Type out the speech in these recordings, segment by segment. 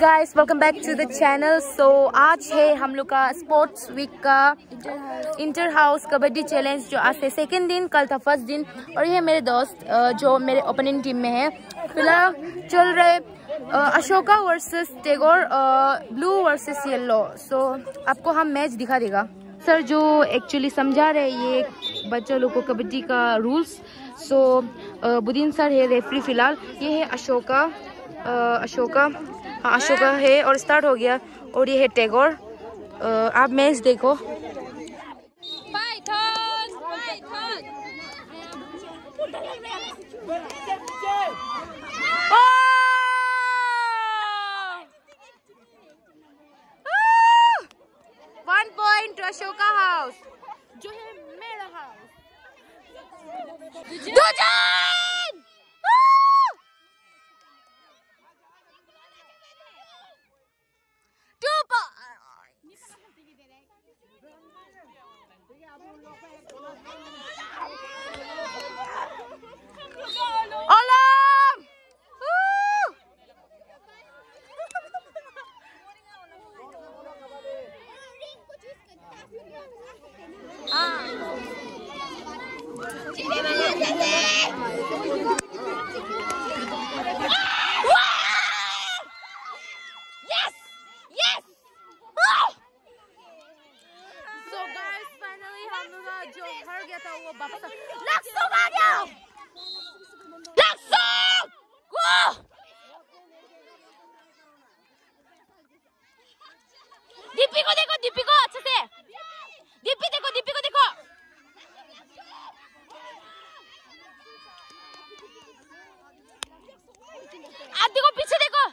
Guys welcome back to the channel. So आज है हम लोग का स्पोर्ट्स वीक का इंटर हाउस कबड्डी चैलेंज, जो आज से सेकेंड दिन, कल था फर्स्ट दिन। और ये मेरे दोस्त जो मेरे ओपनिंग टीम में है, फिलहाल चल रहे Ashoka versus Tagore, blue versus yellow. So आपको हम मैच दिखा देगा सर, जो एक्चुअली समझा रहे ये बच्चों लोग को कबड्डी का रूल्स। सो बुदीन सर है रेफरी। फिलहाल ये है अशोका, अशोका है और स्टार्ट हो गया। और ये है टैगोर। आप मैच देखो। वन पॉइंट अशोका हाउस, जो है मेरा हाउस। दीपी को देखो, दीपी को अच्छे से, दीपी देखो, दीपी को देखो। आप देखो, पीछे देखो।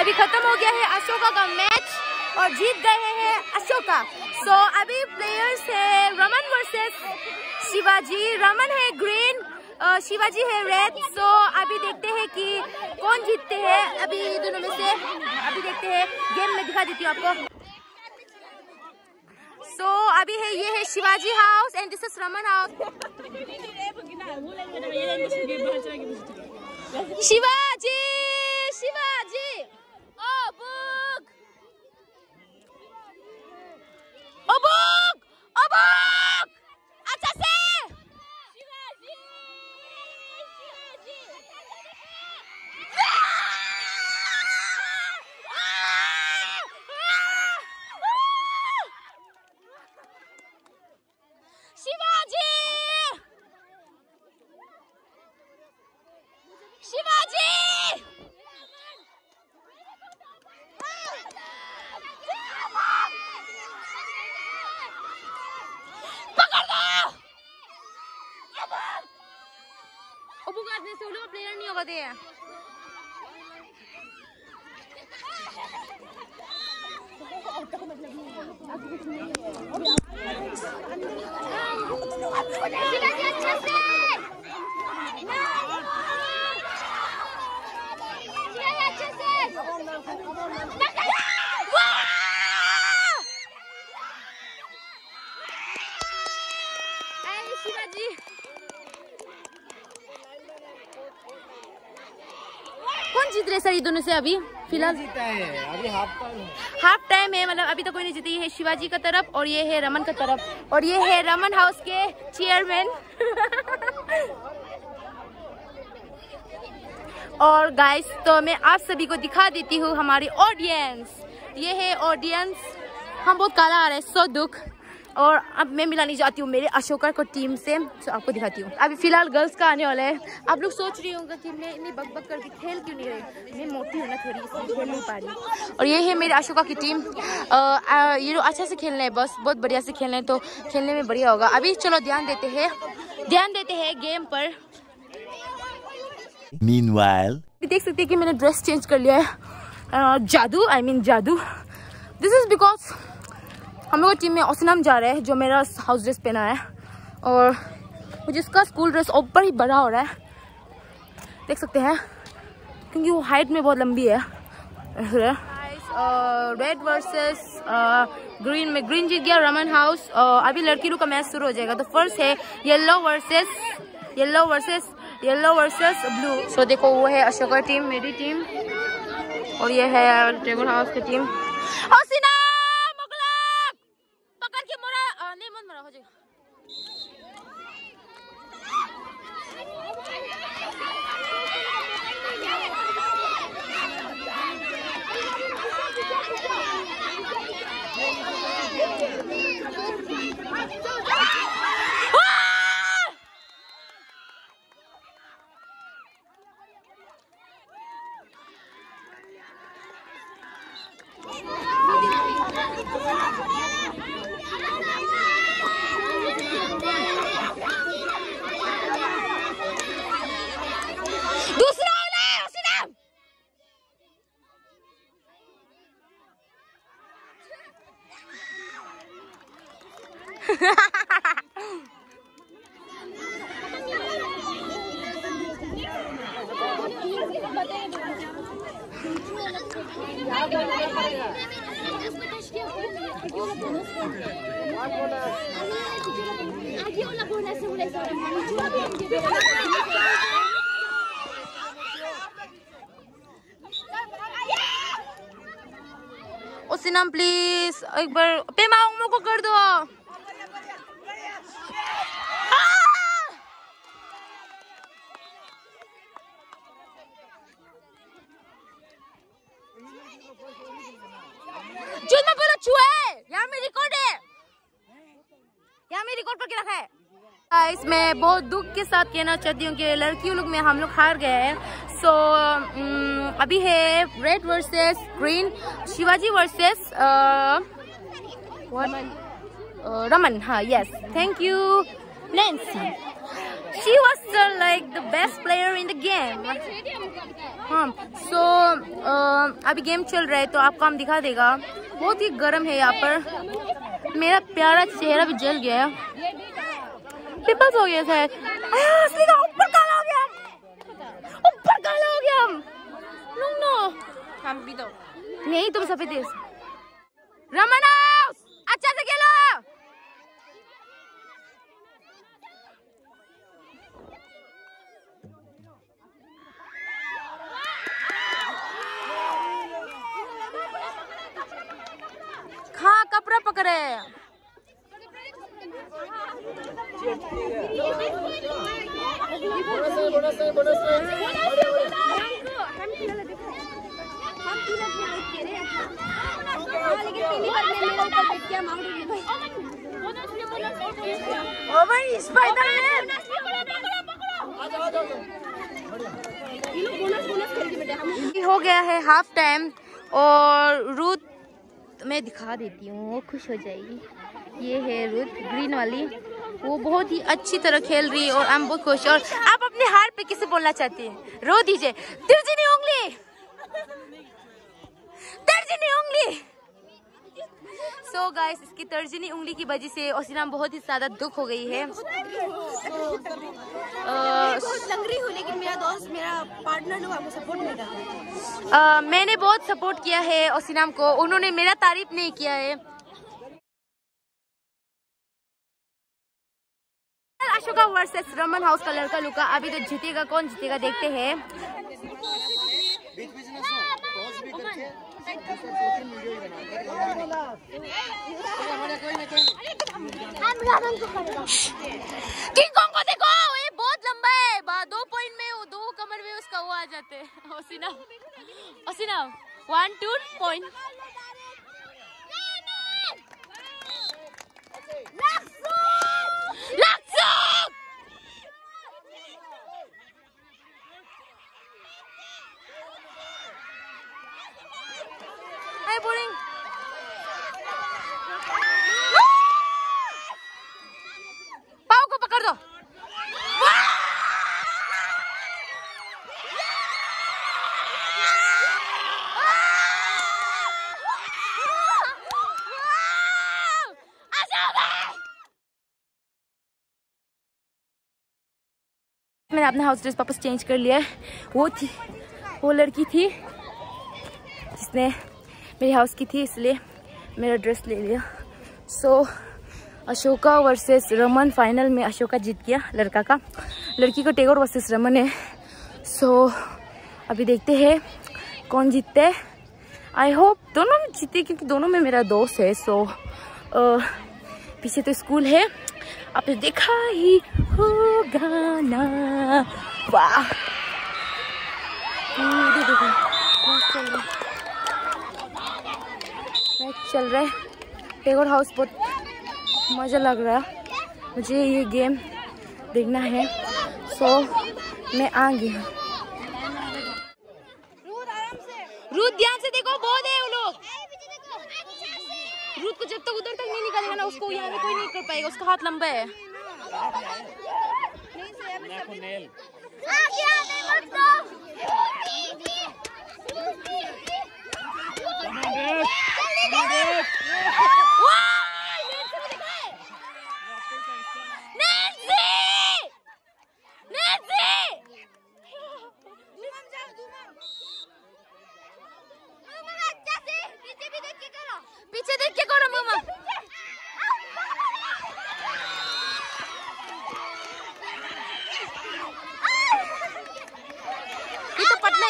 अभी खत्म हो गया है अशोका का मैच और जीत गए हैं अशोका। सो अभी प्लेयर्स है रमन वर्सेस शिवाजी। रमन है ग्रीन, शिवाजी है रेड। सो अभी देखते हैं कि कौन जीतते हैं अभी दोनों में से। अभी देखते हैं, गेम में दिखा देती हूँ आपको। सो अभी है ये है Shivaji house and this is Raman house. Shivaji, Shivaji player नहीं होगा दे। जीत रहे सर ये दोनों से अभी फिलहाल? जीता है, अभी हाफ टाइम है, मतलब अभी तो कोई नहीं जीती। ये है शिवाजी का तरफ और ये है रमन का तरफ, और ये है रमन हाउस के चेयरमैन। और गाइस, तो मैं आप सभी को दिखा देती हूँ हमारी ऑडियंस। ये है ऑडियंस। हम बहुत काला आ रहे हैं, सो दुख। और अब मैं मिलाने जाती हूँ मेरे अशोका को टीम से। तो आपको दिखाती हूँ अभी फिलहाल गर्ल्स का आने वाला है। आप लोग सोच रही होंगे कि मैं इन्हें बकबक करके खेल क्यों नहीं रही, मैं मोटी होना थोड़ी इसलिए खेल नहीं पा रही। और ये है मेरे अशोका की टीम। ये लोग अच्छा से खेल रहे हैं, बस बहुत बढ़िया से खेल रहे हैं, तो खेलने में बढ़िया होगा। अभी चलो ध्यान देते हैं गेम पर। Meanwhile, देख सकते हैं कि मैंने ड्रेस चेंज कर लिया है। जादू, जादू। दिस इज बिकॉज हम लोग टीम में ओसिनम जा रहे हैं, जो मेरा हाउस ड्रेस पहना है, और मुझे इसका स्कूल ड्रेस ऊपर ही बड़ा हो रहा है, देख सकते हैं, क्योंकि वो हाइट में बहुत लंबी है। रेड वर्सेस ग्रीन में ग्रीन जीत गया रमन हाउस। अभी लड़की लोग का मैच शुरू हो जाएगा। तो फर्स्ट है yellow versus yellow versus blue. So देखो वो है अशोका टीम, मेरी टीम, और ये है टेबल हाउस की टीम। पकड़ के मोरा नहीं मन मरा हो जाएगा। ओसिनम प्लीज एक बार पेमा वांगमो को कर दो। मैं बहुत दुख के साथ कहना चाहती हूँ कि लड़कियों लोग में हम लोग हार गए हैं। सो अभी है red versus green, Shivaji versus Raman. हाँ yes, thank you Nancy, she was like the best player in the game। हाँ सो अभी गेम चल रहा है तो आपको हम दिखा देगा। बहुत ही गर्म है यहाँ पर, मेरा प्यारा चेहरा भी जल गया है, पिंपल्स हो गया था, ऊपर काला हो गया, हम नो हम भी दो नहीं तुम सफेद। रमन अच्छा से खेलो। हाँ कपड़ा पकड़े। हो गया है हाफ टाइम और रूथ मैं दिखा देती हूँ, वो खुश हो जाएगी। ये है रूथ ग्रीन वाली, वो बहुत ही अच्छी तरह खेल रही है और हम बहुत खुश। और आप अपने हार पे किसे बोलना चाहती हैं? रो दीजिए। तिरछी उंगली, तिरछी उंगली। सो गाइस इसकी तर्जनी उंगली की वजह से ओसिनम बहुत ही ज्यादा दुख हो गई है। लेकिन मेरा दोस्त, मेरा पार्टनर लोग हमको सपोर्ट नहीं कर रहा। मैंने बहुत सपोर्ट किया है ओसिनम को, उन्होंने मेरा तारीफ नहीं किया है। अशोका वर्सेस रमन हाउस का लड़का लुका, अभी तो जीतेगा कौन, जीतेगा देखते हैं। को देखो ये बहुत लंबा है, 2 पॉइंट में 2 कमर में उसका वो आ जाते हैं। ओसिनम 1-2 पॉइंट। मैंने अपना हाउस ड्रेस वापस चेंज कर लिया है। वो लड़की थी जिसने मेरे हाउस की थी, इसलिए मेरा ड्रेस ले लिया। So Ashoka versus Raman final में अशोका जीत गया लड़का का, लड़की का टैगोर वर्सेस रमन है। सो अभी देखते हैं कौन जीतते हैं। आई होप दोनों में जीते क्योंकि दोनों में मेरा दोस्त है। सो पीछे तो स्कूल है, आपने देखा ही होगा ना। वाह मैच चल रहा है, टैगोर हाउस, बहुत मज़ा लग रहा, मुझे ये गेम देखना है। सो मैं आ गया। रूथ ध्यान से देखो, बहुत है वो लोग। रूथ को जब तक उधर तक नहीं निकालेगा ना, उसको यहाँ पे कोई नहीं कर पाएगा, उसका हाथ लंबा है।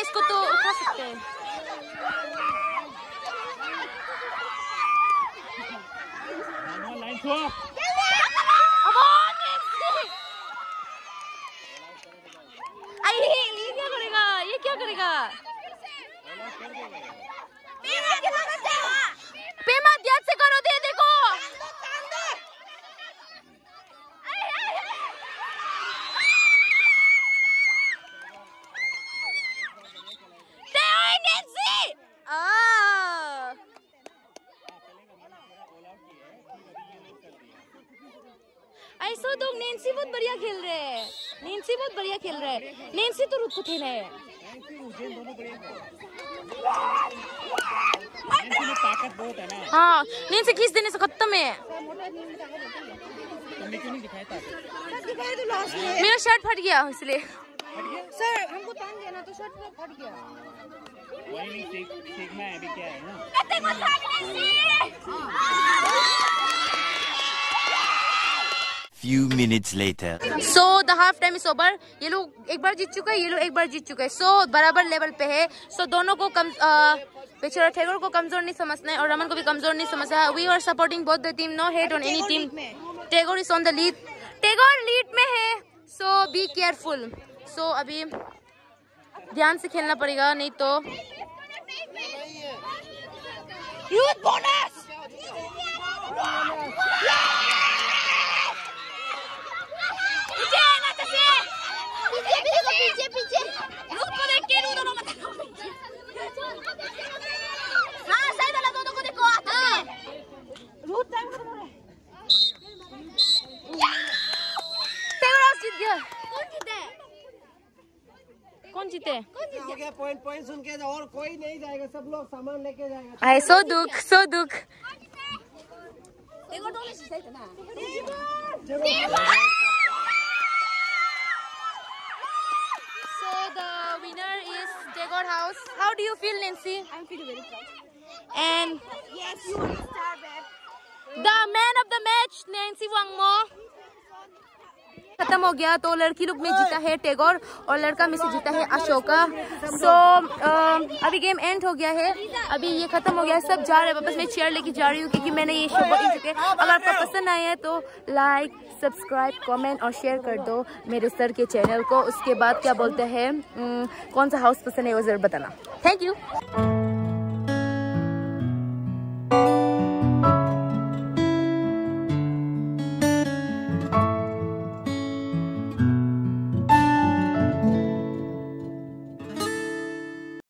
इसको तो उठा सकते हैं। ये क्या करेगा, ये क्या करेगा? पेमा ध्यान से करो, दे देखो। ऐसा तो नैन्सी बहुत बढ़िया खेल रहे हैं, नैन्सी बहुत बढ़िया खेल रहे हैं। नैन्सी तो रुक उठे है, हाँ नैन्सी खींच देने से खत्म है। मेरा शर्ट फट गया इसलिए सर, हमको तान देना तो शर्ट फट गया। Few minutes later. So the half time is over. ये लोग एक बार जीत चुका है, ये लोग एक बार जीत चुका है। So बराबर लेवल पे है। So दोनों को बेचारा टैगोर को कमजोर नहीं समझना है और रमन को भी कमजोर नहीं समझना है। We are supporting both the team. No hate on any team. Tagore is on the lead. Tagore lead में है। So be careful. So अभी ध्यान से खेलना पड़ेगा, नहीं तो यूथ बोनस। पीछे रुक को देख के दोनों मत हां सही वाला, दोनों को देखो आते हैं। रुक टाइम खत्म हो रहा है, टैगोर जीत गया। कौन जीते, कौन जीते, हो गया पॉइंट। पॉइंट सुन के और कोई नहीं जाएगा, सब लोग सामान लेके जाएंगे। ऐ सो दुख देखो, दोनों सही था ना। The winner is Tagore House. How do you feel, Nancy? I'm feeling very proud. And yes, you are a star, babe. The man of the match, Nancy Wangmo. खत्म हो गया। तो लड़की लुक में जीता है टैगोर और लड़का में से जीता है अशोका। सो अभी गेम एंड हो गया है, अभी ये खत्म हो गया है, सब जा रहे हैं वापस। मैं चेयर लेके जा रही हूँ क्योंकि मैंने ये शो बहुत ही देखा है। अगर आपको पसंद आया है तो लाइक, सब्सक्राइब, कमेंट और शेयर कर दो मेरे सर के चैनल को। उसके बाद क्या बोलते हैं, कौन सा हाउस पसंद है वो जरूर बताना। Thank you.